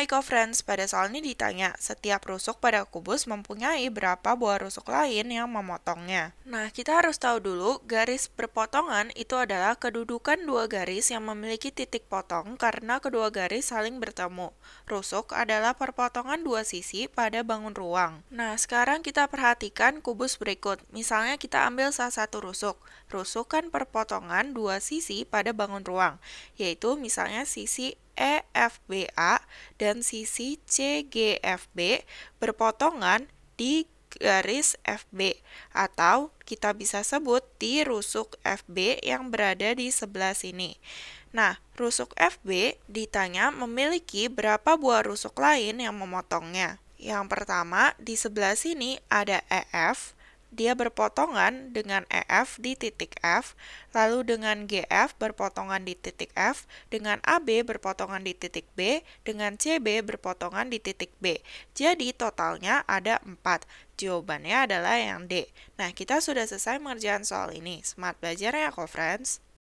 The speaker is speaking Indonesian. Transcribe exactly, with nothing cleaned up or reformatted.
Icofriends pada soal ini ditanya, setiap rusuk pada kubus mempunyai berapa buah rusuk lain yang memotongnya. Nah, kita harus tahu dulu, garis berpotongan itu adalah kedudukan dua garis yang memiliki titik potong karena kedua garis saling bertemu. Rusuk adalah perpotongan dua sisi pada bangun ruang. Nah, sekarang kita perhatikan kubus berikut. Misalnya kita ambil salah satu rusuk. Rusuk kan perpotongan dua sisi pada bangun ruang, yaitu misalnya sisi E F B A dan sisi C G F B berpotongan di garis F B, atau kita bisa sebut di rusuk F B yang berada di sebelah sini. Nah, rusuk F B ditanya memiliki berapa buah rusuk lain yang memotongnya. Yang pertama, di sebelah sini ada E F, dia berpotongan dengan E F di titik F, lalu dengan G F berpotongan di titik F, dengan A B berpotongan di titik B, dengan C B berpotongan di titik B. Jadi totalnya ada empat. Jawabannya adalah yang D. Nah, kita sudah selesai mengerjakan soal ini. Smart belajar ya, Icofriends.